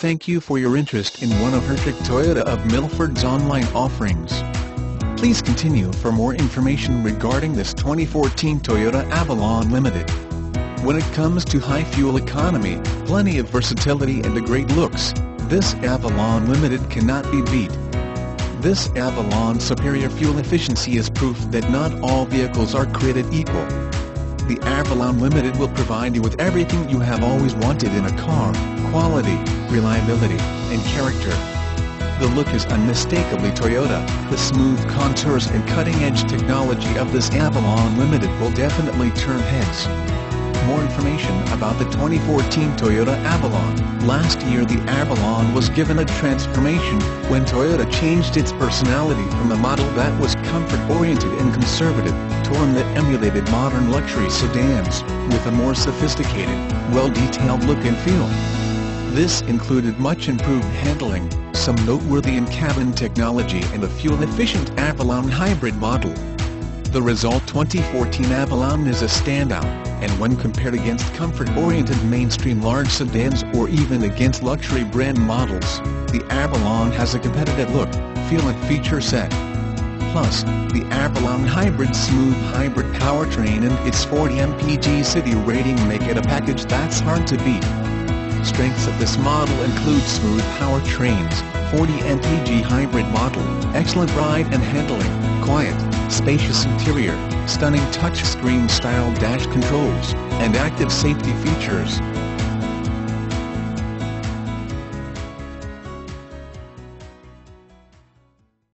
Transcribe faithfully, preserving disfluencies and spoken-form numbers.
Thank you for your interest in one of Hertrich Toyota of Milford's online offerings. Please continue for more information regarding this twenty fourteen Toyota Avalon Limited. When it comes to high fuel economy, plenty of versatility and the great looks, this Avalon Limited cannot be beat. This Avalon's superior fuel efficiency is proof that not all vehicles are created equal. The Avalon Limited will provide you with everything you have always wanted in a car: quality, reliability, and character. The look is unmistakably Toyota. The smooth contours and cutting-edge technology of this Avalon Limited will definitely turn heads. More information about the twenty fourteen Toyota Avalon. Last year the Avalon was given a transformation when Toyota changed its personality from a model that was comfort-oriented and conservative to one that emulated modern luxury sedans, with a more sophisticated, well-detailed look and feel. This included much improved handling, some noteworthy in-cabin technology, and a fuel-efficient Avalon Hybrid model. The result, twenty fourteen Avalon is a standout, and when compared against comfort-oriented mainstream large sedans or even against luxury brand models, the Avalon has a competitive look, feel and feature set. Plus, the Avalon Hybrid's smooth hybrid powertrain and its forty M P G city rating make it a package that's hard to beat. Strengths of this model include smooth powertrains, forty M P G hybrid model, excellent ride and handling, quiet, spacious interior, stunning touchscreen-style dash controls, and active safety features.